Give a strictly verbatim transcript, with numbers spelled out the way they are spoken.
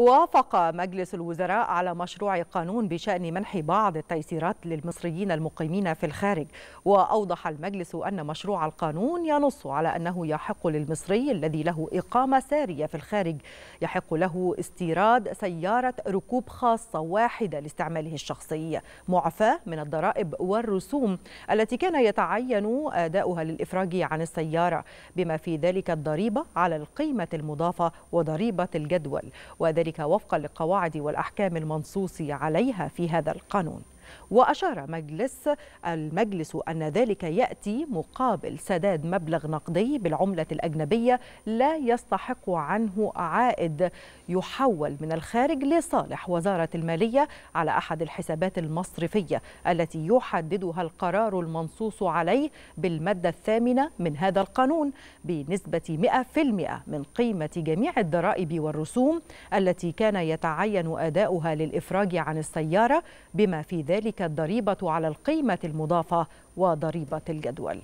وافق مجلس الوزراء على مشروع قانون بشأن منح بعض التيسيرات للمصريين المقيمين في الخارج. وأوضح المجلس أن مشروع القانون ينص على أنه يحق للمصري الذي له إقامة سارية في الخارج يحق له استيراد سيارة ركوب خاصة واحدة لاستعماله الشخصي معفاة من الضرائب والرسوم التي كان يتعين أداؤها للإفراج عن السيارة، بما في ذلك الضريبة على القيمة المضافة وضريبة الجدول، وذلك وفقا للقواعد والأحكام المنصوص عليها في هذا القانون. وأشار مجلس المجلس أن ذلك يأتي مقابل سداد مبلغ نقدي بالعملة الأجنبية لا يستحق عنه عائد يحول من الخارج لصالح وزارة المالية على أحد الحسابات المصرفية التي يحددها القرار المنصوص عليه بالمادة الثامنة من هذا القانون بنسبة مئة بالمئة من قيمة جميع الضرائب والرسوم التي كان يتعين أداؤها للإفراج عن السيارة، بما في ذلك الضريبة على القيمة المضافة وضريبة الجدول.